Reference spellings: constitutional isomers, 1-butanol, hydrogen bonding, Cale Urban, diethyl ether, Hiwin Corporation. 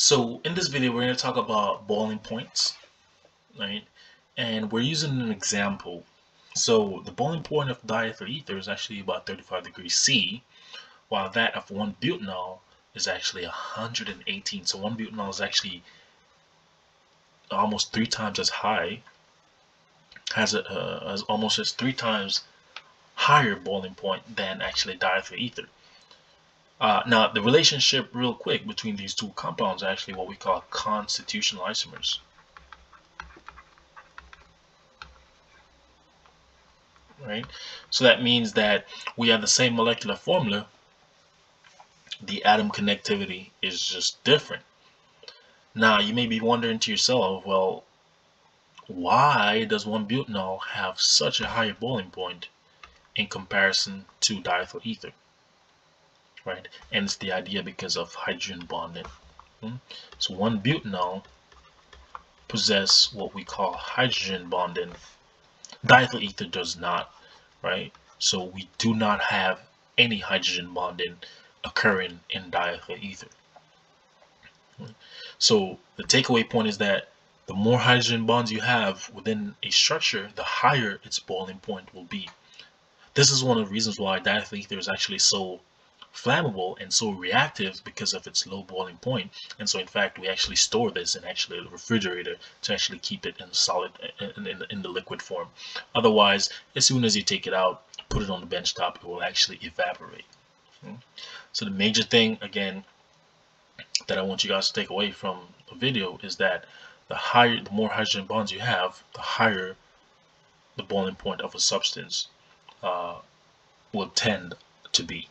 So in this video, we're going to talk about boiling points, right? And we're using an example. So the boiling point of diethyl ether is actually about 35 degrees C, while that of 1-butanol is actually 118. So 1-butanol is actually almost 3 times as high, has almost 3 times higher boiling point than actually diethyl ether. Now, the relationship real quick between these two compounds are actually what we call constitutional isomers. Right? So that means that we have the same molecular formula. The atom connectivity is just different. Now, you may be wondering to yourself, well, why does 1-butanol have such a higher boiling point in comparison to diethyl ether? Right, and it's the idea because of hydrogen bonding. So 1-butanol possess what we call hydrogen bonding. Diethyl ether does not, right? So we do not have any hydrogen bonding occurring in diethyl ether. So the takeaway point is that the more hydrogen bonds you have within a structure, the higher its boiling point will be. This is one of the reasons why diethyl ether is actually so flammable and so reactive, because of its low boiling point. And so in fact, we actually store this in actually a refrigerator to actually keep it in solid in the liquid form. Otherwise, as soon as you take it out, put it on the bench top, it will actually evaporate. So the major thing again that I want you guys to take away from the video is that the more hydrogen bonds you have, the higher the boiling point of a substance will tend to be.